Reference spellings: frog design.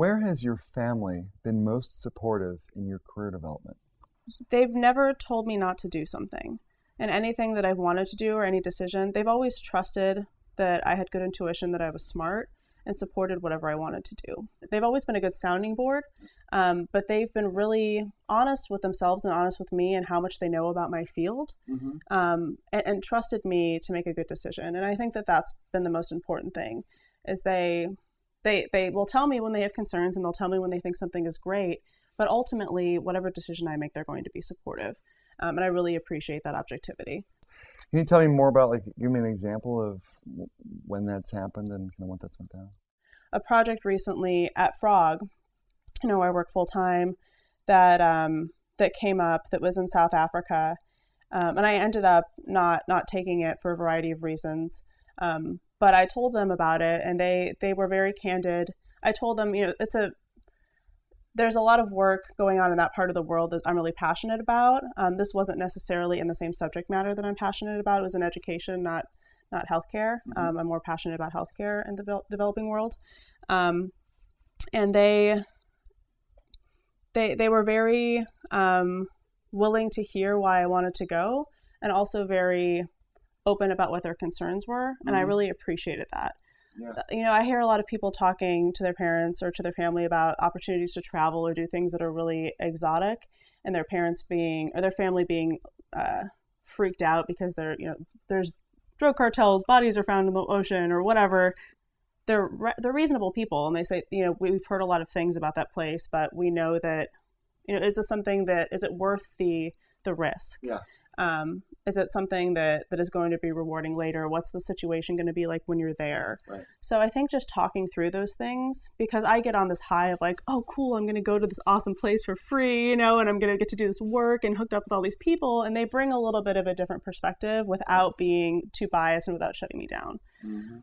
Where has your family been most supportive in your career development? They've never told me not to do something. And anything that I've wanted to do or any decision, they've always trusted that I had good intuition, that I was smart, and supported whatever I wanted to do. They've always been a good sounding board, but they've been really honest with themselves and honest with me and how much they know about my field, and trusted me to make a good decision. And I think that that's been the most important thing, is they will tell me when they have concerns, and they'll tell me when they think something is great, but ultimately, whatever decision I make, they're going to be supportive. And I really appreciate that objectivity. Can you tell me more about, like, give me an example of when that's happened and kind of what that's went down? A project recently at Frog, you know, I work full time, that that came up that was in South Africa, and I ended up not taking it for a variety of reasons. But I told them about it, and they were very candid. I told them, you know, there's a lot of work going on in that part of the world that I'm really passionate about. This wasn't necessarily in the same subject matter that I'm passionate about. It was in education, not healthcare. I'm more passionate about healthcare in the developing world. And they were very willing to hear why I wanted to go, and also very open about what their concerns were. And I really appreciated that. Yeah. You know, I hear a lot of people talking to their parents or to their family about opportunities to travel or do things that are really exotic, and their parents being, or their family being freaked out because they're, you know, there's drug cartels, bodies are found in the ocean or whatever. They're reasonable people, and they say, you know, we've heard a lot of things about that place, but we know that, you know, is this something that, is it worth the risk? Yeah. Is it something that is going to be rewarding later? What's the situation going to be like when you're there? Right. So I think just talking through those things, because I get on this high of like, oh, cool, I'm going to go to this awesome place for free, you know, and I'm going to get to do this work and hooked up with all these people. And they bring a little bit of a different perspective without being too biased and without shutting me down.